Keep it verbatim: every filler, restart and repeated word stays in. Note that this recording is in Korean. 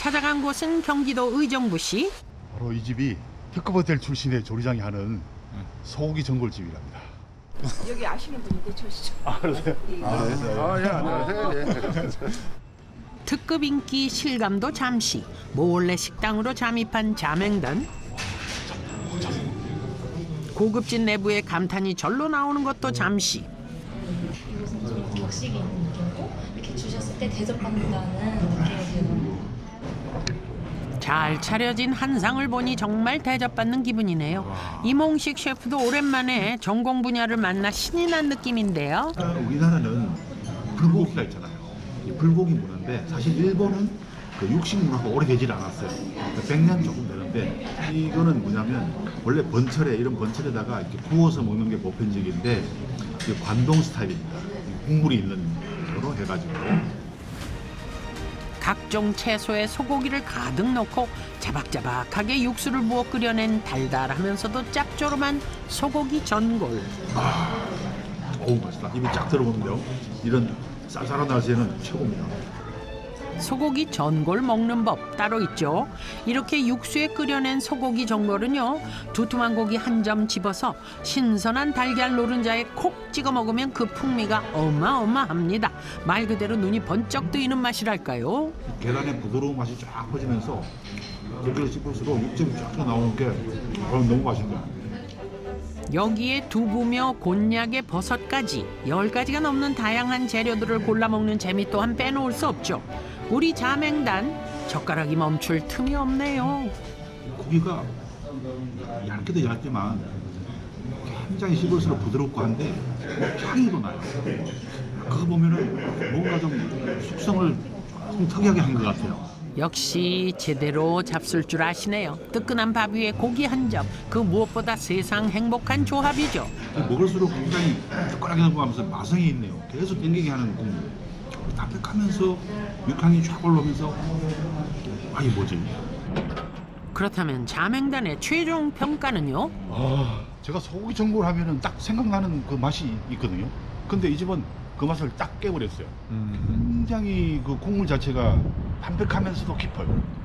찾아간 곳은 경기도 의정부시. 바로 이 집이 특급 호텔 출신의 조리장이 하는 소고기 전골집이랍니다. 여기 아시는 분인데 저시죠? 아, 그러세요? 네. 아, 그러세요? 아, 예, 안녕하세요. 특급 인기 실감도 잠시, 몰래 식당으로 잠입한 자맹단. 고급진 내부의 감탄이 절로 나오는 것도 잠시. 이곳은 좀 격식이 있는 느낌이고, 이렇게 주셨을 때 대접받는다는 느낌이 들고. 잘 차려진 한상을 보니 정말 대접받는 기분이네요. 와. 이몽식 셰프도 오랜만에 전공 분야를 만나 신이 난 느낌인데요. 우리나라는 불고기가 있잖아요. 불고기 문화인데 사실 일본은 그 육식 문화가 오래되질 않았어요. 백 년 조금 되는데 이거는 뭐냐면 원래 번철에 이런 번철에다가 이렇게 구워서 먹는 게 보편적인데 관동 스타일입니다. 국물이 있는 거로 해가지고. 각종 채소에 소고기를 가득 넣고 자박자박하게 육수를 부어 끓여낸 달달하면서도 짭조름한 소고기 전골. 아, 어우 맛있다. 입이 쫙 들어오는데요. 이런 쌀쌀한 날씨에는 최고입니다. 소고기 전골 먹는 법 따로 있죠. 이렇게 육수에 끓여낸 소고기 전골은요. 두툼한 고기 한 점 집어서 신선한 달걀 노른자에 콕 찍어 먹으면 그 풍미가 어마어마합니다. 말 그대로 눈이 번쩍 뜨이는 맛이랄까요. 계란의 부드러운 맛이 쫙 퍼지면서 고기를 씹을수록 육즙이 쫙 나오는 게 너무 맛있네요. 여기에 두부며 곤약에 버섯까지 열 가지가 넘는 다양한 재료들을 골라 먹는 재미 또한 빼놓을 수 없죠. 우리 자맹단, 젓가락이 멈출 틈이 없네요. 고기가 얇게도 얇지만 굉장히 씹을수록 부드럽고 한데 향이 더 나요. 그거 보면은 뭔가 좀 숙성을 좀 특이하게 한 것 같아요. 역시 제대로 잡술 줄 아시네요. 뜨끈한 밥 위에 고기 한 점, 그 무엇보다 세상 행복한 조합이죠. 먹을수록 굉장히 젓가락이 넘어가면서 마성이 있네요. 계속 땡기게 하는 국물. 담백하면서 육향이 쫙 올라오면서 아니 뭐지? 그렇다면 자맹단의 최종 평가는요? 아, 제가 소고기 전골 하면은 딱 생각나는 그 맛이 있거든요. 근데 이 집은 그 맛을 딱 깨버렸어요. 음. 굉장히 그 국물 자체가 담백하면서도 깊어요.